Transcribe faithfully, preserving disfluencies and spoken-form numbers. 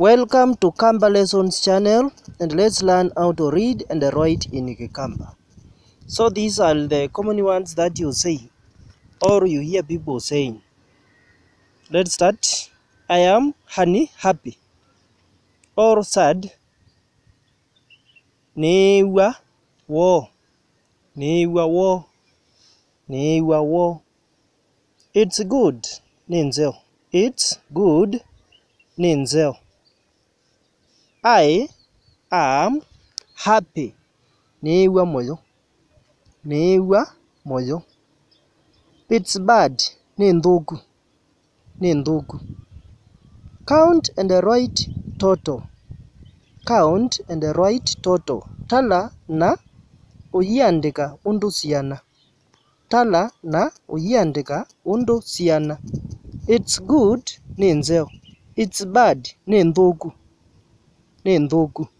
Welcome to Kamba Lessons channel, and let's learn how to read and write in Kamba. So these are the common ones that you say or you hear people saying. Let's start. I am honey happy or sad. Newa wo. Newa wo. Newa wo. It's good. Ninzel. It's good. Ninzel. I am happy. Newa moyo. Newa moyo. It's bad. Nindogu. Nindogu. Count and write total. Count and write total. Tala na uyiandika undu siana. Tala na uyiandika undu siana. It's good. Ninzel. It's bad. Nindogu. Nendogu.